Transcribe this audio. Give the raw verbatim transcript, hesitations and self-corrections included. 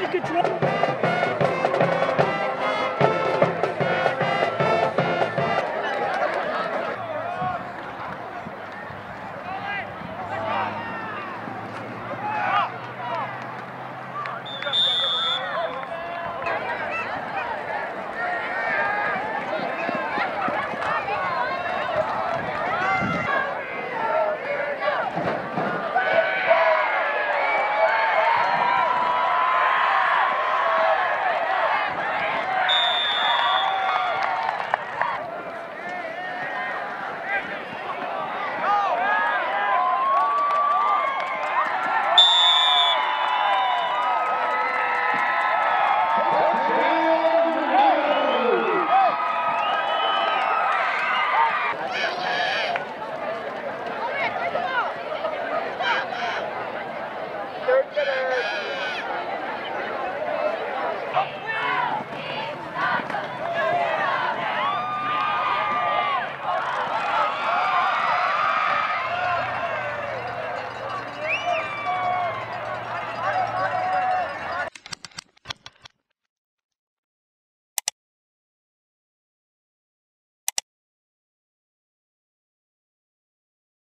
Take control.